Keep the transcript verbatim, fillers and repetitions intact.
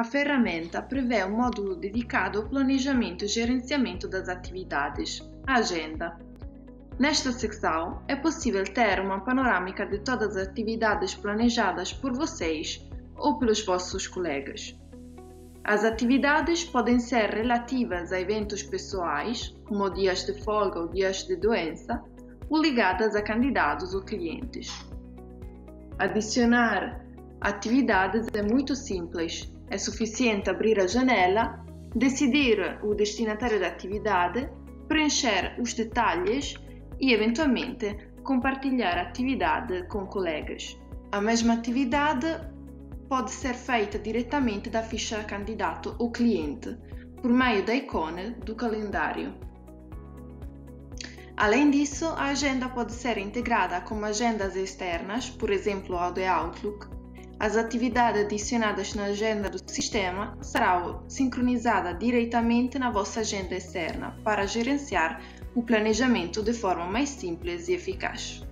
A ferramenta prevê um módulo dedicado ao planejamento e gerenciamento das atividades, a agenda. Nesta secção, é possível ter uma panorâmica de todas as atividades planejadas por vocês ou pelos vossos colegas. As atividades podem ser relativas a eventos pessoais, como dias de folga ou dias de doença, ou ligadas a candidatos ou clientes. Adicionar atividades é muito simples. É suficiente abrir a janela, decidir o destinatário da atividade, preencher os detalhes e, eventualmente, compartilhar a atividade com colegas. A mesma atividade pode ser feita diretamente da ficha candidato ou cliente, por meio da ícone do calendário. Além disso, a agenda pode ser integrada com agendas externas, por exemplo, a do Outlook. As atividades adicionadas na agenda do sistema serão sincronizadas diretamente na vossa agenda externa para gerenciar o planejamento de forma mais simples e eficaz.